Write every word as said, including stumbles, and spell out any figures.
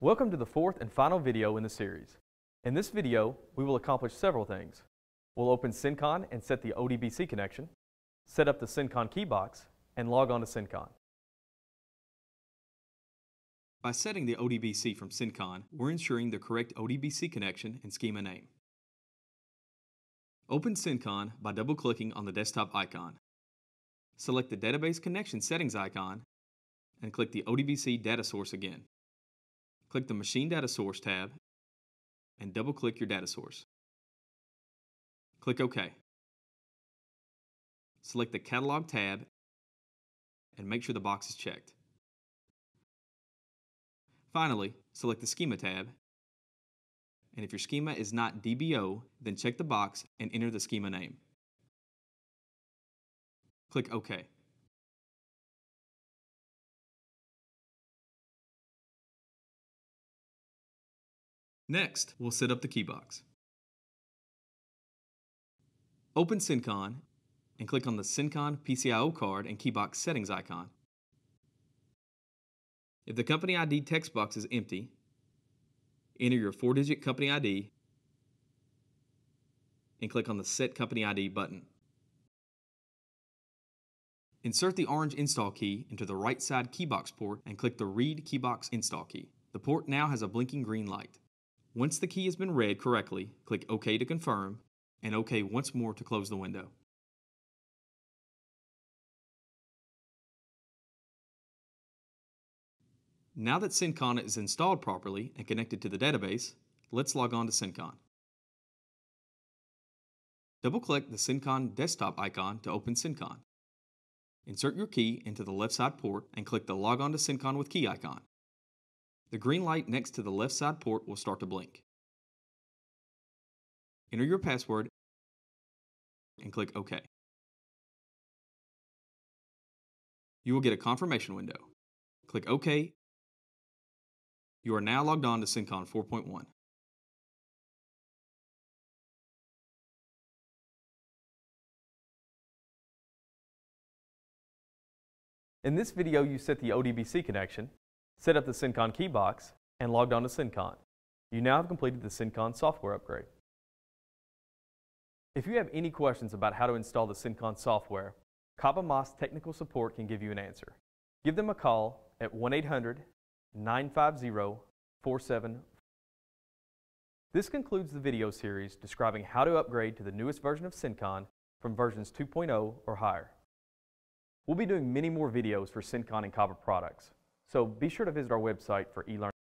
Welcome to the fourth and final video in the series. In this video, we will accomplish several things. We'll open Cencon and set the O D B C connection, set up the Cencon Key Box, and log on to Cencon. By setting the O D B C from Cencon, we're ensuring the correct O D B C connection and schema name. Open Cencon by double-clicking on the desktop icon. Select the Database Connection Settings icon and click the O D B C data source again. Click the Machine Data Source tab and double-click your data source. Click OK. Select the Catalog tab and make sure the box is checked. Finally, select the Schema tab, and if your schema is not D B O, then check the box and enter the schema name. Click OK. Next, we'll set up the key box. Open Cencon and click on the Cencon P C I O card and key box settings icon. If the company I D text box is empty, enter your four-digit company I D and click on the Set Company I D button. Insert the orange install key into the right side key box port and click the Read Key Box Install key. The port now has a blinking green light. Once the key has been read correctly, click OK to confirm and OK once more to close the window. Now that Cencon is installed properly and connected to the database, let's log on to Cencon. Double-click the Cencon desktop icon to open Cencon. Insert your key into the left side port and click the Log on to Cencon with Key icon. The green light next to the left side port will start to blink. Enter your password and click OK. You will get a confirmation window. Click OK. You are now logged on to Cencon four point one. In this video, you set the O D B C connection, set up the Cencon Key Box, and logged on to Cencon. You now have completed the Cencon software upgrade. If you have any questions about how to install the Cencon software, Kaba Mas Technical Support can give you an answer. Give them a call at one eight hundred, nine five zero, four seven four seven. This concludes the video series describing how to upgrade to the newest version of Cencon from versions two point oh or higher. We'll be doing many more videos for Cencon and Kaba products, so be sure to visit our website for e-learning.